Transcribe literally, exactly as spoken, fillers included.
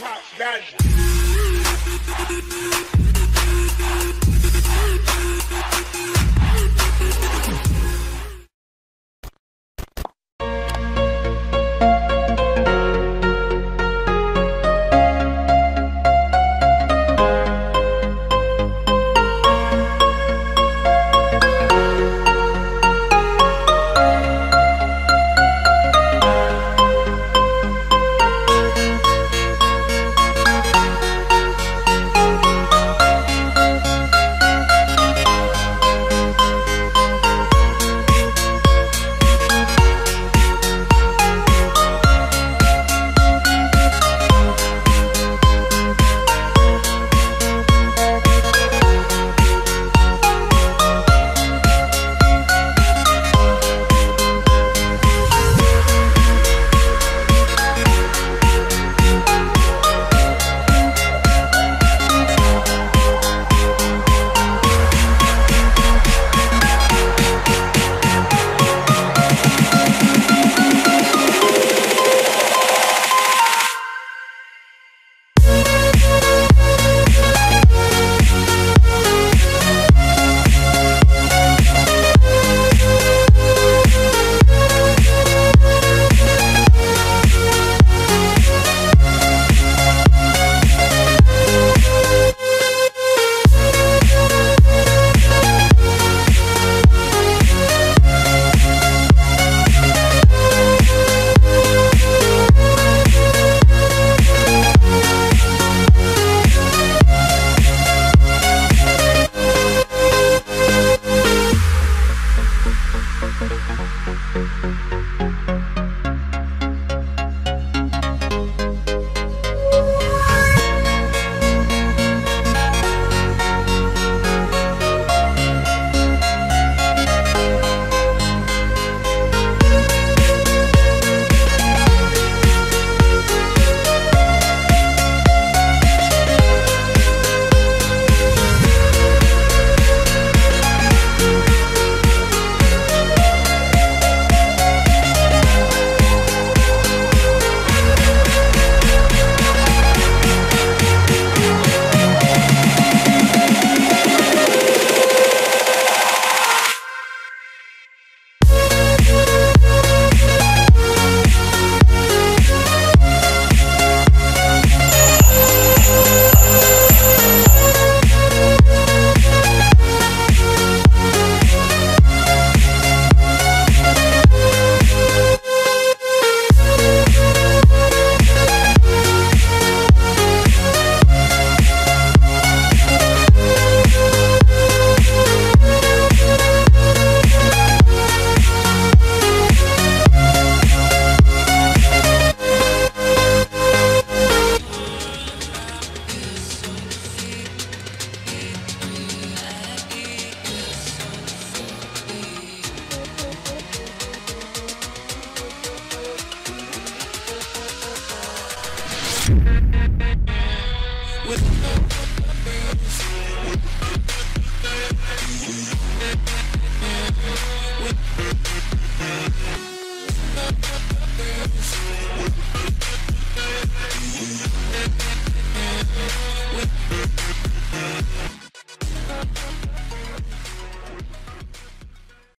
Watch that.